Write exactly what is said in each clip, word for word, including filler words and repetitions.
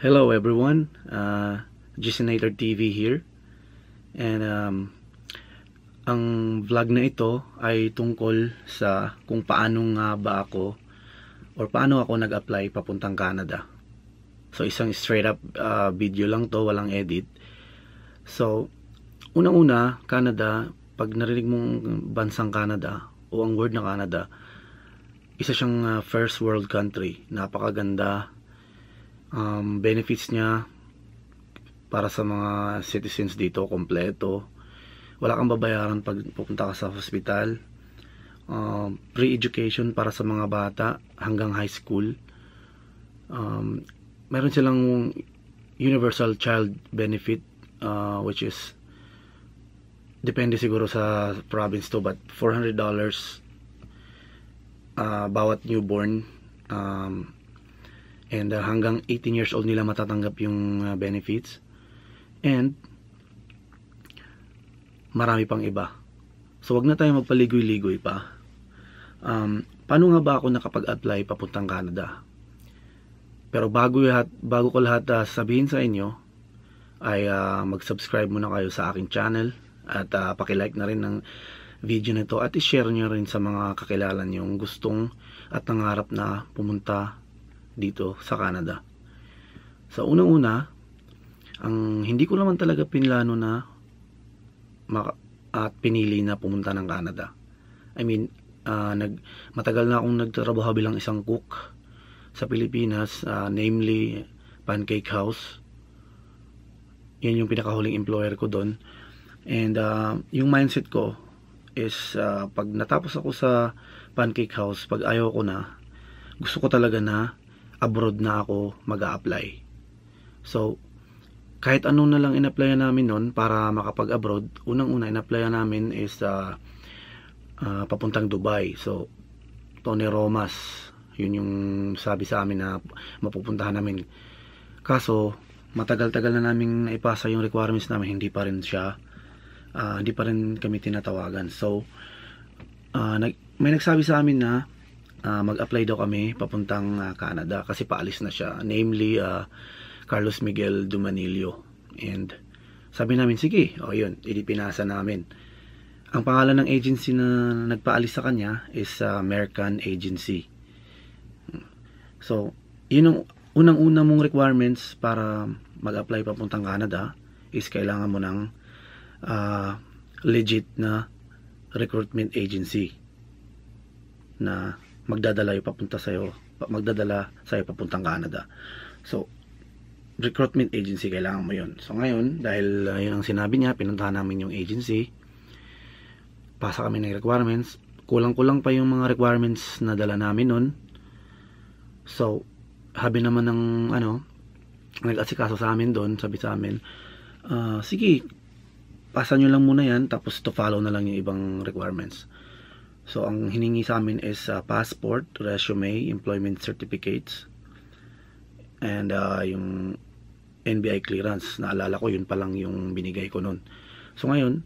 Hello everyone, uh, Jezinator T V here. And um, ang vlog na ito ay tungkol sa kung paano nga ba ako or paano ako nag-apply papuntang Canada. So isang straight up uh, video lang to, walang edit. So unang-una, Canada, pag narinig mong bansang Canada o ang word na Canada, isa siyang uh, first world country. Napakaganda. Um, benefits niya para sa mga citizens dito, kompleto. Wala kang babayaran pag pupunta ka sa hospital. Um, free education para sa mga bata hanggang high school. Um, meron silang universal child benefit, uh, which is depende siguro sa province to, but four hundred dollars uh, bawat newborn. Um, And uh, hanggang eighteen years old nila matatanggap yung uh, benefits. And marami pang iba. So wag na tayo magpaligoy-ligoy pa. Um, paano nga ba ako nakapag-apply papuntang Canada? Pero bago, lahat, bago ko lahat uh, sabihin sa inyo, ay uh, mag-subscribe muna kayo sa aking channel. At uh, pakilike na rin ng video nito. At i-share nyo rin sa mga kakilala nyo gustong at nangarap na pumunta dito sa Canada. Sa unang-una, ang hindi ko naman talaga pinlano na at pinili na pumunta ng Canada. I mean, uh, nag matagal na akong nagtrabaho bilang isang cook sa Pilipinas, uh, namely Pancake House. Yan yung pinakahuling employer ko doon. And uh, yung mindset ko is uh, pag natapos ako sa Pancake House, pag ayaw ko na, gusto ko talaga na abroad na ako mag-a-apply. So, kahit ano na lang in-applyan namin nun para makapag-abroad, unang-una in-applyan namin is uh, uh, papuntang Dubai. So, Tony Romas, yun yung sabi sa amin na mapupuntahan namin. Kaso, matagal-tagal na namin naipasa yung requirements namin, hindi pa rin siya, uh, hindi pa rin kami tinatawagan. So, uh, may nagsabi sa amin na Uh, mag-apply daw kami papuntang uh, Canada kasi paalis na siya, namely uh, Carlos Miguel Dumanillo. And sabi namin, sige, o yun, ilipinasa namin. Ang pangalan ng agency na nagpaalis sa kanya is uh, American Agency. So yun ang unang-una mong requirements para mag-apply papuntang Canada is kailangan mo ng uh, legit na recruitment agency na magdadala yung papunta sa'yo, magdadala sa'yo papuntang Canada. So, recruitment agency, kailangan mo yun. So, ngayon, dahil uh, yun ang sinabi niya, pinuntahan namin yung agency, pasa kami ng requirements, kulang-kulang pa yung mga requirements na dala namin nun. So, habi naman ng, ano, nag-asikaso sa amin doon, sabi sa amin, uh, sige, pasa nyo lang muna yan, tapos to follow na lang yung ibang requirements. So, ang hiningi sa amin is uh, passport, resume, employment certificates, and uh, yung N B I clearance. Naalala ko, yun pa lang yung binigay ko nun. So, ngayon,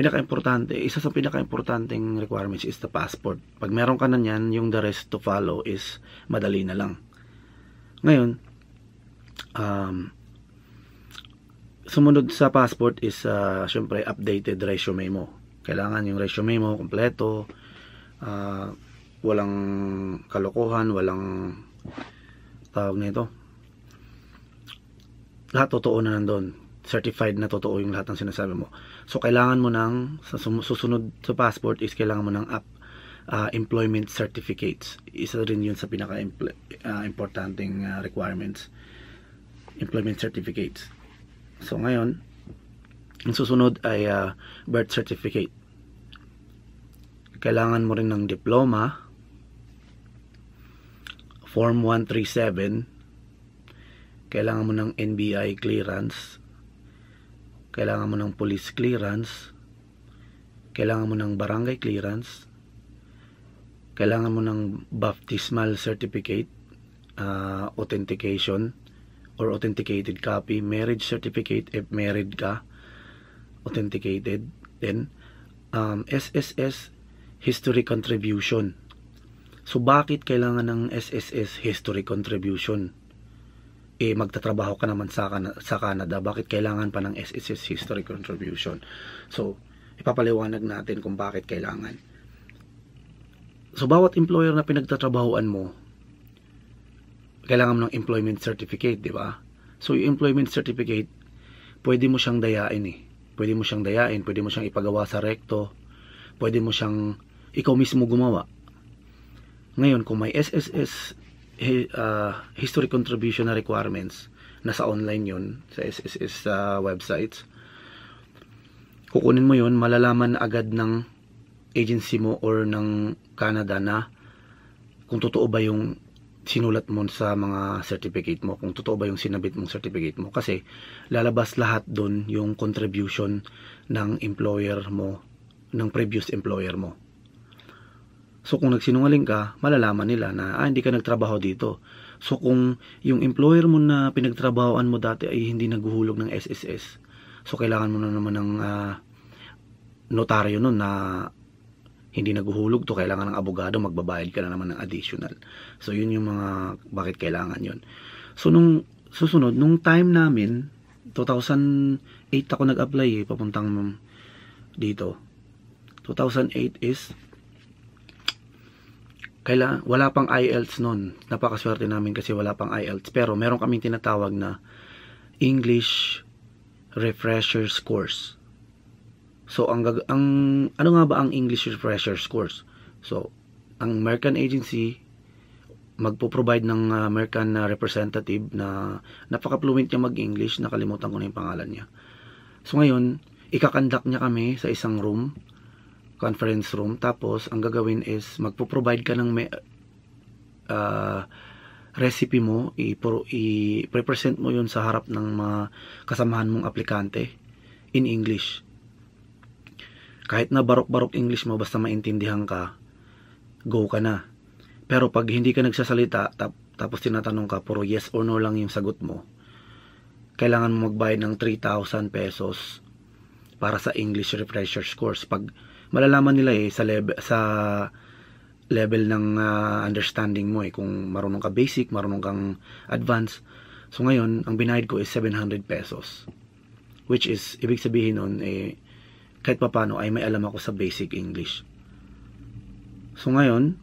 pinaka-importante, isa sa pinaka-importanteng requirements is the passport. Pag meron ka na yan, yung the rest to follow is madali na lang. Ngayon, um, sumunod sa passport is, uh, syempre, updated resume mo. Kailangan yung resume mo kompleto, uh, walang kalokohan, walang tawag nito. Lahat totoo na nandun. Certified na totoo yung lahat ng sinasabi mo. So, kailangan mo ng, sa susunod sa passport is kailangan mo ng up, uh, employment certificates. Isa rin yun sa pinaka-importanting uh, requirements. Employment certificates. So, ngayon, ang susunod ay uh, birth certificate. Kailangan mo rin ng diploma, form one three seven, kailangan mo ng N B I clearance, kailangan mo ng police clearance, kailangan mo ng barangay clearance, kailangan mo ng baptismal certificate, uh, authentication or authenticated copy, marriage certificate if married ka, authenticated, then um, S S S history contribution. So, bakit kailangan ng S S S history contribution? eh, magtatrabaho ka naman sa, sa Canada, bakit kailangan pa ng S S S History Contribution? So, ipapaliwanag natin kung bakit kailangan. So, bawat employer na pinagtatrabahoan mo, kailangan mo ng employment certificate, di ba? So, yung employment certificate, pwede mo siyang dayain eh. Pwede mo siyang dayain, pwede mo siyang ipagawa sa rekto, pwede mo siyang ikaw mismo gumawa. Ngayon, kung may S S S uh, History Contribution na requirements, nasa online yun, sa S S S uh, websites, kukunin mo yun, malalaman agad ng agency mo or ng Canada na kung totoo ba yung sinulat mo sa mga certificate mo, kung totoo ba yung sinabit mong certificate mo, kasi lalabas lahat dun yung contribution ng employer mo, ng previous employer mo. So kung nagsinungaling ka, malalaman nila na ah, hindi ka nagtrabaho dito. So kung yung employer mo na pinagtrabahoan mo dati ay hindi naghuhulog ng S S S, so kailangan mo na naman ng uh, notaryo nun na hindi naghuhulog to, kailangan ng abogado, magbabayad ka na naman ng additional. So yun yung mga bakit kailangan yun. So nung susunod, nung time namin, two thousand eight ako nag-apply eh, papuntang dito. two thousand eight is, kailangan, wala pang I E L T S nun. Napakaswerte namin kasi wala pang I E L T S. Pero meron kaming tinatawag na English Refreshers Course. So, ang, ang ano nga ba ang English Refreshers Course? So, ang American Agency magpo-provide ng uh, American uh, representative na napaka-fluent niya mag-English. Nakalimutan ko na yung pangalan niya. So, ngayon, ikakandak niya kami sa isang room, conference room. Tapos, ang gagawin is magpo-provide ka ng may, uh, recipe mo, i-present mo yun sa harap ng mga kasamahan mong aplikante in English. Kahit na barok-barok English mo, basta maintindihan ka, go ka na. Pero pag hindi ka nagsasalita, tap, tapos tinatanong ka, puro yes or no lang yung sagot mo, kailangan mo magbayad ng three thousand pesos para sa English Refreshers Course. Pag malalaman nila eh, sa level, sa level ng uh, understanding mo eh, kung marunong ka basic, marunong kang advanced. So ngayon, ang binayad ko is seven hundred pesos. Which is, ibig sabihin nun eh, kahit papano ay may alam ako sa basic English. So ngayon,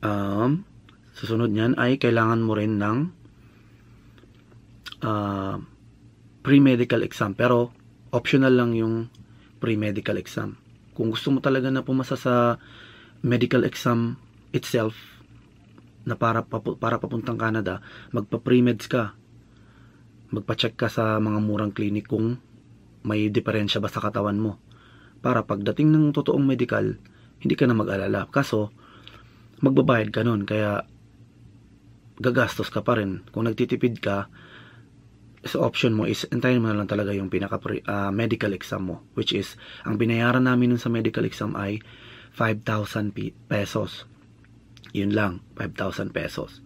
um, susunod niyan ay kailangan mo rin ng uh, pre-medical exam. Pero optional lang yung pre-medical exam. Kung gusto mo talaga na pumasa sa medical exam itself na para, para papuntang Canada, magpa-pre-meds ka. Magpa-check ka sa mga murang clinic kung may diferensya ba sa katawan mo, para pagdating ng totoong medical, hindi ka na mag-alala. Kaso magbabayad ka nun, kaya gagastos ka pa rin. Kung nagtitipid ka, so option mo is entayin mo na lang talaga yung pinaka uh, medical exam mo, which is ang binayaran namin nun sa medical exam ay five thousand pesos. Yun lang, five thousand pesos.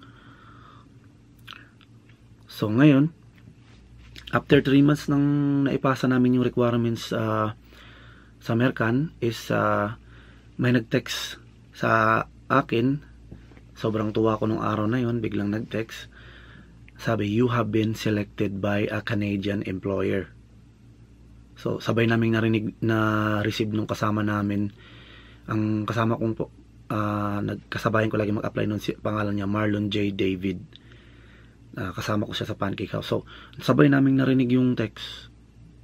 So ngayon, after three months nang naipasa namin yung requirements uh, sa American is, uh, may nag-text sa akin. Sobrang tuwa ko nung araw na yun. Biglang nag-text, sabi, you have been selected by a Canadian employer. So sabay naming narinig na receive nung kasama namin. Ang kasama kong uh, nagkasabayan ko lagi mag-apply nun, si, pangalan niya Marlon J. David. Uh, kasama ko siya sa Pancake House. So, sabay naming narinig yung text.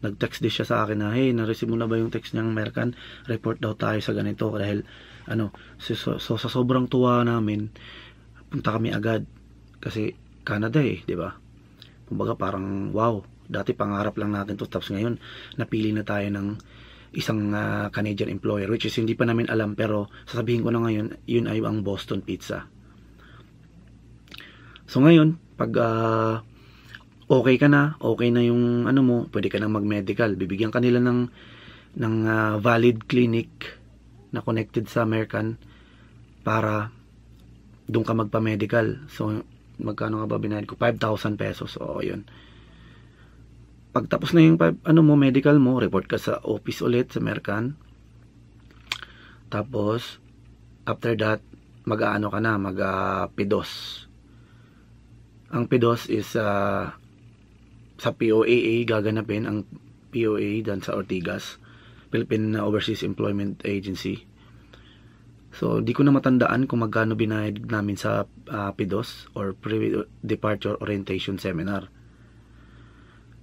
Nag-text din siya sa akin na, hey, na-receive mo na ba yung text niyang American? Report daw tayo sa ganito. Dahil, ano, so, so, so sa sobrang tuwa namin, punta kami agad. Kasi, Canada eh, di ba? Kumbaga, parang, wow. Dati, pangarap lang natin to. Tapos ngayon, napili na tayo ng isang uh, Canadian employer, which is hindi pa namin alam, pero sasabihin ko na ngayon, yun ay ang Boston Pizza. So, ngayon, pag uh, okay ka na, okay na yung ano mo, pwede ka nang mag-medical. Bibigyan ka nila ng, ng uh, valid clinic na connected sa American para doon ka magpa-medical. So, magkano nga ba binayad ko? five thousand pesos. Oo, yun. Pagtapos na yung ano mo, medical mo, report ka sa office ulit sa American. Tapos, after that, mag-ano ka na, mag-PIDOS. Ang P I D O S is uh, sa P O E A gaganapin ang P O E A dan sa Ortigas, Philippine Overseas Employment Agency. So, di ko na matandaan kung magkano binayad namin sa uh, P I D O S or Pre-Departure Orientation Seminar.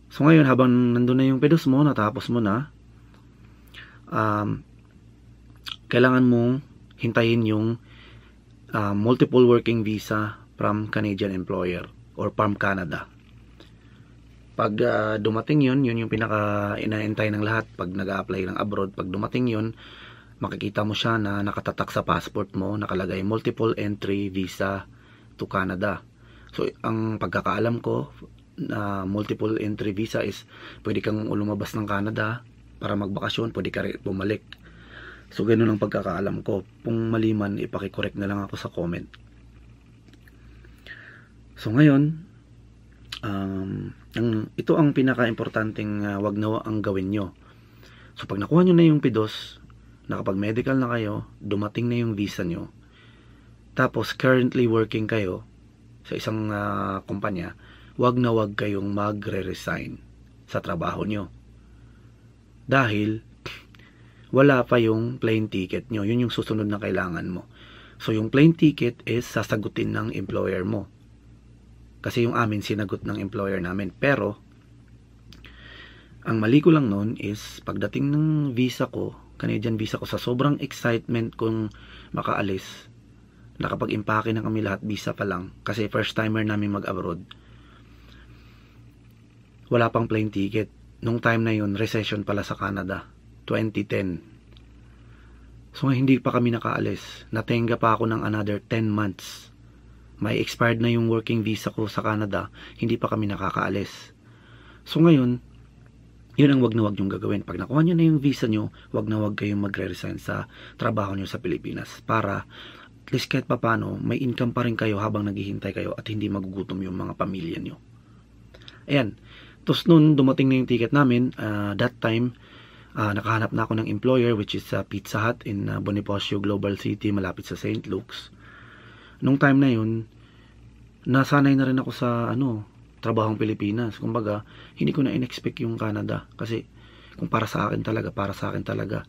So, ngayon, habang nandun na yung P I D O S mo, natapos mo na, um, kailangan mong hintayin yung uh, multiple working visa from Canadian employer or from Canada. Pag uh, dumating yun, yun yung pinaka inaantay ng lahat. Pag nag-a-apply ng abroad, pag dumating yun, makikita mo siya na nakatatak sa passport mo, nakalagay multiple entry visa to Canada. So, ang pagkakaalam ko na uh, multiple entry visa is pwede kang lumabas ng Canada para magbakasyon, pwede ka rin bumalik. So, ganun ang pagkakaalam ko. Kung mali man, ipakikorek na lang ako sa comment. So, ngayon, um, ang, ito ang pinaka-importanting uh, wag na ang gawin nyo. So, pag nakuha nyo na yung P I D O S, nakapag-medical na kayo, dumating na yung visa nyo, tapos currently working kayo sa isang uh, kumpanya, wag na wag kayong magre-resign sa trabaho nyo. Dahil, wala pa yung plane ticket nyo. Yun yung susunod na kailangan mo. So, yung plane ticket is sasagutin ng employer mo. Kasi yung amin sinagot ng employer namin. Pero, ang mali ko lang nun is, pagdating ng visa ko, Canadian visa ko, sa sobrang excitement kong makaalis, nakapag-impake na kami lahat, visa pa lang, kasi first timer namin mag-abroad, wala pang plane ticket nung time na yun. Recession pala sa Canada, twenty ten. So hindi pa kami nakaalis, natenga pa ako ng another ten months. May expired na yung working visa ko sa Canada, hindi pa kami nakakaalis. So ngayon, yun ang wag na wag nyong gagawin. Pag nakuha nyo na yung visa nyo, wag na wag kayong magre-resign sa trabaho nyo sa Pilipinas. Para at least kahit papano, may income pa rin kayo habang naghihintay kayo at hindi magugutom yung mga pamilya nyo. Ayan. Tapos noon, dumating na yung ticket namin. Uh, that time, uh, nakahanap na ako ng employer, which is uh, Pizza Hut in uh, Bonifacio Global City, malapit sa Saint Luke's. Nung time na yun, nasanay na rin ako sa ano, trabahong Pilipinas. Kumbaga, hindi ko na in-expect yung Canada. Kasi, kung para sa akin talaga, para sa akin talaga.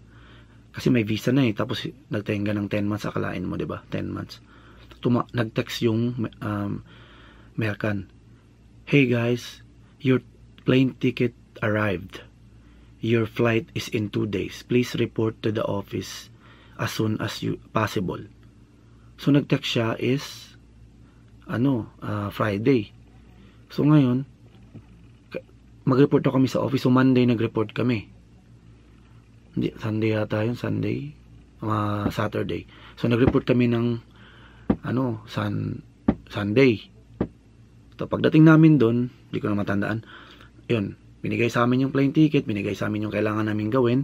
Kasi may visa na eh. Tapos, nagtahinga ng ten months. Akalain mo, diba? ten months. Tuma nag-text yung um, American. Hey guys, your plane ticket arrived. Your flight is in two days. Please report to the office as soon as you possible. So, nag-text siya is ano, uh, Friday. So ngayon, mag-report na kami sa office. So Monday nag-report kami. Hindi, Sunday yata yun, Sunday, uh, Saturday. So nag-report kami ng ano, sun, Sunday. So pagdating namin doon, hindi ko na matandaan. Yun, binigay sa amin yung plane ticket, binigay sa amin yung kailangan namin gawin.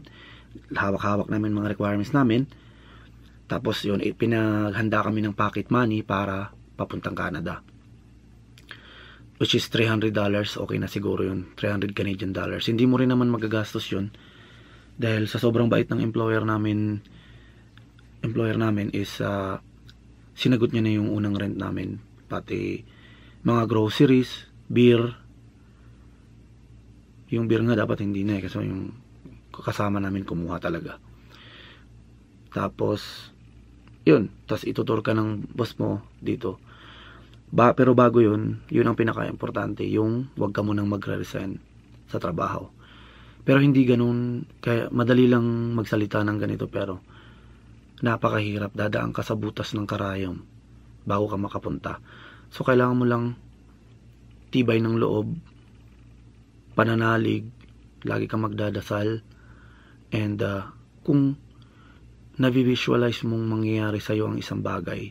Hawak-hawak namin mga requirements namin. Tapos yun, pinaghanda kami ng pocket money para papuntang Canada, which is three hundred dollars. Okay na siguro yun, three hundred Canadian dollars. Hindi mo rin naman magagastos yun dahil sa sobrang bait ng employer namin. Employer namin is uh, sinagot niya na yung unang rent namin, pati mga groceries, beer. Yung beer nga dapat hindi na eh, kasi yung kasama namin kumuha talaga. Tapos yun, tapos itutur ka ng boss mo dito. Ba, pero bago yun, yun ang pinaka-importante, yung wag ka munang magre-resign sa trabaho. Pero hindi ganun, kaya madali lang magsalita ng ganito, pero napakahirap, dadaan ka sa butas ng karayom bago ka makapunta. So, kailangan mo lang tibay ng loob, pananalig, lagi ka magdadasal, and uh, kung nabivisualize mong mangyayari sa'yo ang isang bagay,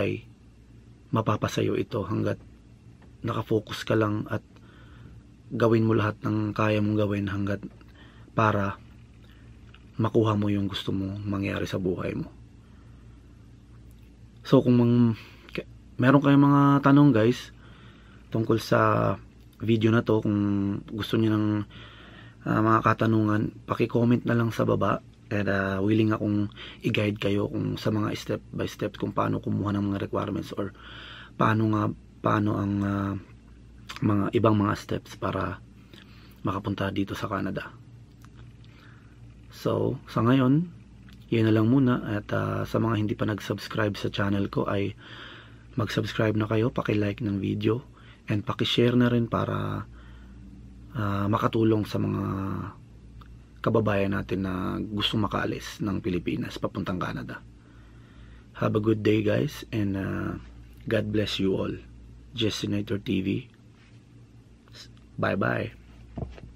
ay mapapasayo ito hanggat nakafocus ka lang at gawin mo lahat ng kaya mong gawin hanggat para makuha mo yung gusto mong mangyari sa buhay mo. So kung mang, meron kayong mga tanong guys tungkol sa video na to, kung gusto niyo ng uh, mga katanungan, paki-comment na lang sa baba. And uh, willing akong i-guide kayo kung sa mga step by step kung paano kumuha ng mga requirements or paano nga paano ang uh, mga ibang mga steps para makapunta dito sa Canada. So sa ngayon, yun na lang muna, at uh, sa mga hindi pa nag-subscribe sa channel ko ay mag-subscribe na kayo, paki-like ng video and paki-share na rin para uh, makatulong sa mga kababayan natin na gusto makaalis ng Pilipinas papuntang Canada. Have a good day guys, and uh, God bless you all. Jezinator T V. Bye bye.